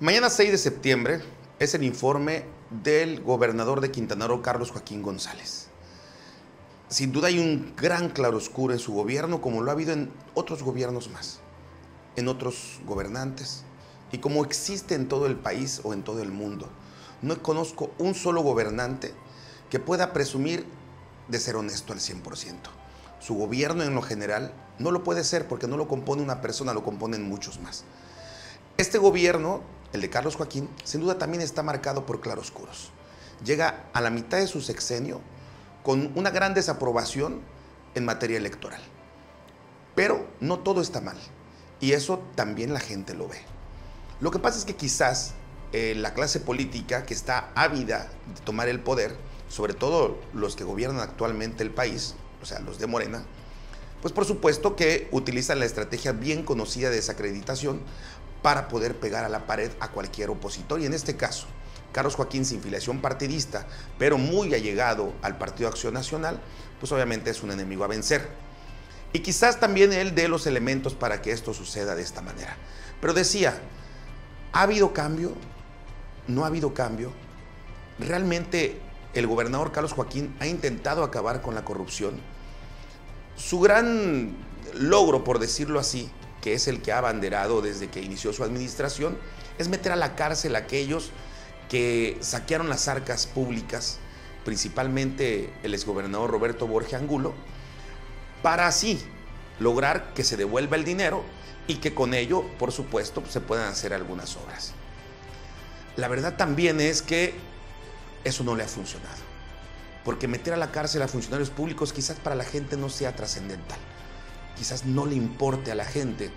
Mañana 6 de septiembre es el informe del gobernador de Quintana Roo, Carlos Joaquín González. Sin duda hay un gran claroscuro en su gobierno, como lo ha habido en otros gobiernos más, en otros gobernantes, y como existe en todo el país o en todo el mundo. No conozco un solo gobernante que pueda presumir de ser honesto al 100%. Su gobierno en lo general no lo puede ser porque no lo compone una persona, lo componen muchos más. Este gobierno, el de Carlos Joaquín, sin duda también está marcado por claroscuros. Llega a la mitad de su sexenio con una gran desaprobación en materia electoral. Pero no todo está mal, y eso también la gente lo ve. Lo que pasa es que quizás la clase política, que está ávida de tomar el poder, sobre todo los que gobiernan actualmente el país, o sea, los de Morena, pues por supuesto que utilizan la estrategia bien conocida de desacreditación para poder pegar a la pared a cualquier opositor. Y en este caso, Carlos Joaquín, sin filiación partidista, pero muy allegado al Partido Acción Nacional, pues obviamente es un enemigo a vencer. Y quizás también él dé los elementos para que esto suceda de esta manera. Pero decía, ¿ha habido cambio? ¿No ha habido cambio? Realmente el gobernador Carlos Joaquín ha intentado acabar con la corrupción. Su gran logro, por decirlo así, que es el que ha abanderado desde que inició su administración, es meter a la cárcel a aquellos que saquearon las arcas públicas, principalmente el exgobernador Roberto Borge Angulo, para así lograr que se devuelva el dinero y que con ello, por supuesto, se puedan hacer algunas obras. La verdad también es que eso no le ha funcionado, porque meter a la cárcel a funcionarios públicos quizás para la gente no sea trascendental. Quizás no le importe a la gente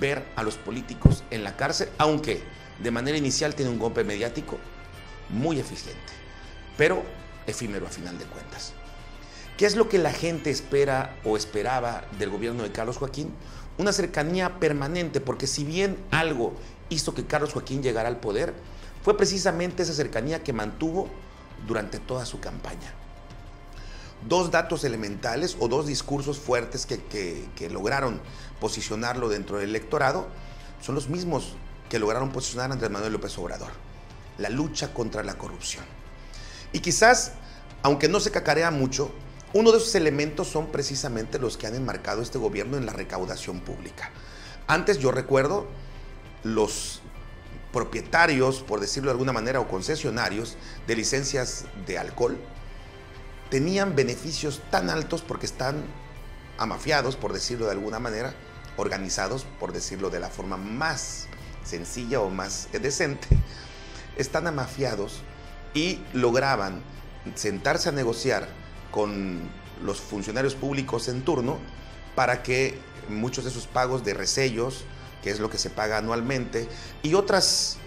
ver a los políticos en la cárcel, aunque de manera inicial tiene un golpe mediático muy eficiente, pero efímero a final de cuentas. ¿Qué es lo que la gente espera o esperaba del gobierno de Carlos Joaquín? Una cercanía permanente, porque si bien algo hizo que Carlos Joaquín llegara al poder, fue precisamente esa cercanía que mantuvo durante toda su campaña. Dos datos elementales o dos discursos fuertes que lograron posicionarlo dentro del electorado son los mismos que lograron posicionar a Andrés Manuel López Obrador: la lucha contra la corrupción. Y quizás, aunque no se cacarea mucho, uno de esos elementos son precisamente los que han enmarcado este gobierno en la recaudación pública. Antes, yo recuerdo, los propietarios, por decirlo de alguna manera, o concesionarios de licencias de alcohol, tenían beneficios tan altos porque están amafiados, por decirlo de alguna manera, organizados, por decirlo de la forma más sencilla o más decente, están amafiados y lograban sentarse a negociar con los funcionarios públicos en turno para que muchos de sus pagos de resellos, que es lo que se paga anualmente, y otras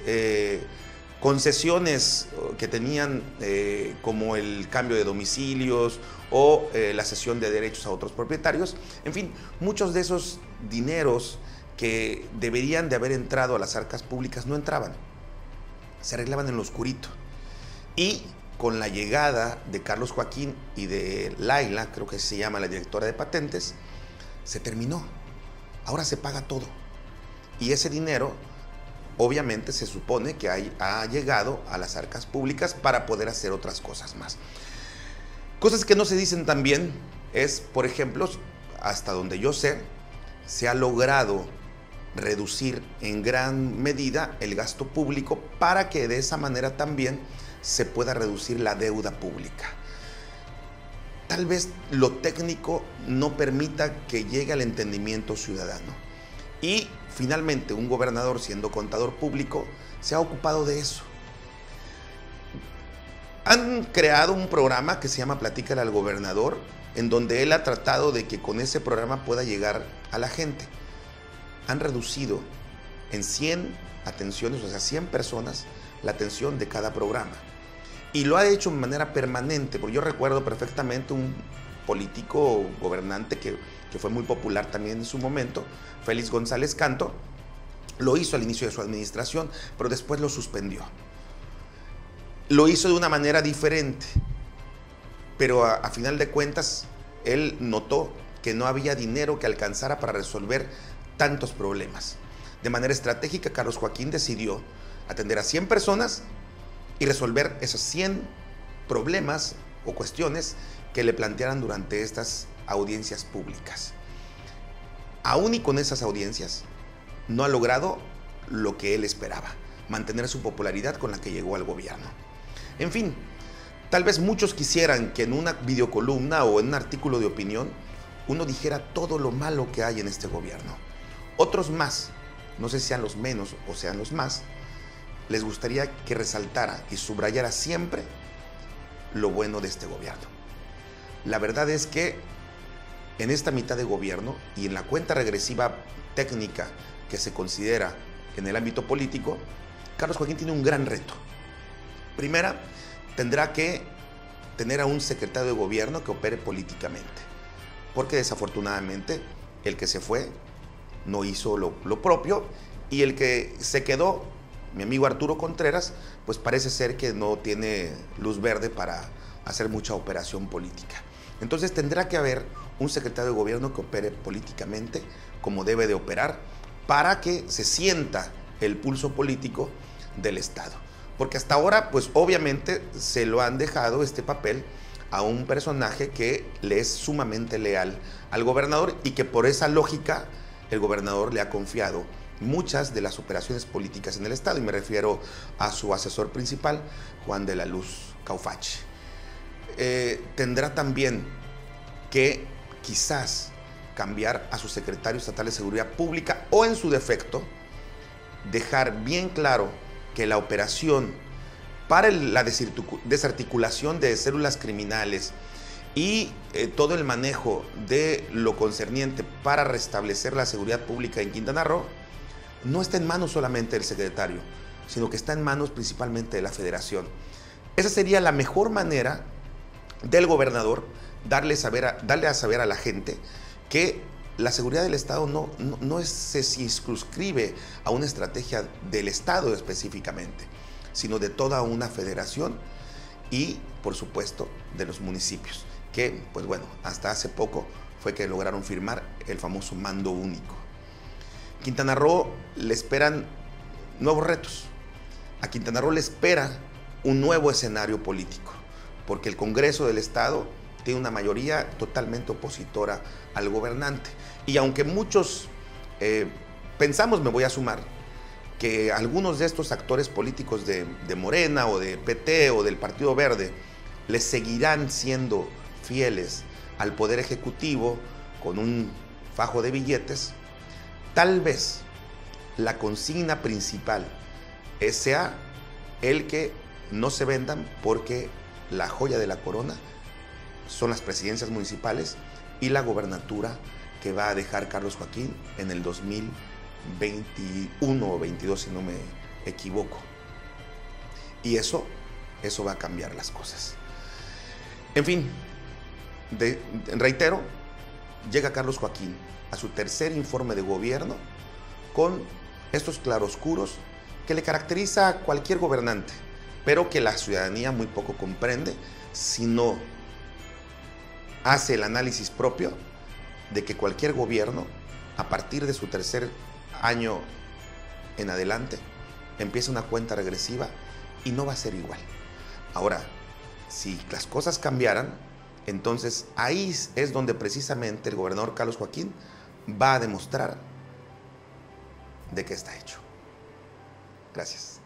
concesiones que tenían, como el cambio de domicilios o la cesión de derechos a otros propietarios. En fin, muchos de esos dineros que deberían de haber entrado a las arcas públicas no entraban, se arreglaban en lo oscurito. Y con la llegada de Carlos Joaquín y de Laila, creo que se llama la directora de patentes, se terminó. Ahora se paga todo. Y ese dinero, obviamente, se supone que ha llegado a las arcas públicas para poder hacer otras cosas más. Cosas que no se dicen también es, por ejemplo, hasta donde yo sé, se ha logrado reducir en gran medida el gasto público para que de esa manera también se pueda reducir la deuda pública. Tal vez lo técnico no permita que llegue al entendimiento ciudadano. Y finalmente, un gobernador, siendo contador público, se ha ocupado de eso. Han creado un programa que se llama Platícale al Gobernador, en donde él ha tratado de que con ese programa pueda llegar a la gente. Han reducido en 100 atenciones, o sea, 100 personas, la atención de cada programa. Y lo ha hecho de manera permanente, porque yo recuerdo perfectamente un político gobernante que fue muy popular también en su momento, Félix González Canto, lo hizo al inicio de su administración, pero después lo suspendió. Lo hizo de una manera diferente, pero a final de cuentas él notó que no había dinero que alcanzara para resolver tantos problemas. De manera estratégica, Carlos Joaquín decidió atender a 100 personas y resolver esos 100 problemas o cuestiones que le plantearan durante estas audiencias públicas. Aún y con esas audiencias, no ha logrado lo que él esperaba, mantener su popularidad con la que llegó al gobierno. En fin, tal vez muchos quisieran que en una videocolumna o en un artículo de opinión uno dijera todo lo malo que hay en este gobierno. Otros más, no sé si sean los menos o sean los más, les gustaría que resaltara y subrayara siempre lo bueno de este gobierno. La verdad es que en esta mitad de gobierno y en la cuenta regresiva técnica que se considera en el ámbito político, Carlos Joaquín tiene un gran reto. Primera, tendrá que tener a un secretario de gobierno que opere políticamente, porque desafortunadamente el que se fue no hizo lo propio, y el que se quedó, mi amigo Arturo Contreras, pues parece ser que no tiene luz verde para hacer mucha operación política. Entonces tendrá que haber un secretario de gobierno que opere políticamente como debe de operar para que se sienta el pulso político del Estado. Porque hasta ahora, pues obviamente se lo han dejado este papel a un personaje que le es sumamente leal al gobernador y que por esa lógica el gobernador le ha confiado muchas de las operaciones políticas en el Estado, y me refiero a su asesor principal, Juan de la Luz Caufache. Tendrá también que quizás cambiar a su secretario estatal de Seguridad Pública, o en su defecto dejar bien claro que la operación para la desarticulación de células criminales y todo el manejo de lo concerniente para restablecer la seguridad pública en Quintana Roo no está en manos solamente del secretario, sino que está en manos principalmente de la Federación. Esa sería la mejor manera del gobernador darle a saber a la gente que la seguridad del Estado no se circunscribe a una estrategia del Estado específicamente, sino de toda una federación y, por supuesto, de los municipios, que, pues bueno, hasta hace poco fue que lograron firmar el famoso mando único. Quintana Roo le esperan nuevos retos. A Quintana Roo le espera un nuevo escenario político, porque el Congreso del Estado tiene una mayoría totalmente opositora al gobernante. Y aunque muchos pensamos, me voy a sumar, que algunos de estos actores políticos de Morena o de PT o del Partido Verde le seguirán siendo fieles al Poder Ejecutivo con un fajo de billetes, tal vez la consigna principal sea el que no se vendan, porque la joya de la corona son las presidencias municipales y la gobernatura que va a dejar Carlos Joaquín en el 2021 o 2022, si no me equivoco. Y eso va a cambiar las cosas. En fin, reitero, llega Carlos Joaquín a su tercer informe de gobierno con estos claroscuros que le caracteriza a cualquier gobernante, pero que la ciudadanía muy poco comprende si no hace el análisis propio de que cualquier gobierno, a partir de su tercer año en adelante, empieza una cuenta regresiva y no va a ser igual. Ahora, si las cosas cambiaran, entonces ahí es donde precisamente el gobernador Carlos Joaquín va a demostrar de qué está hecho. Gracias.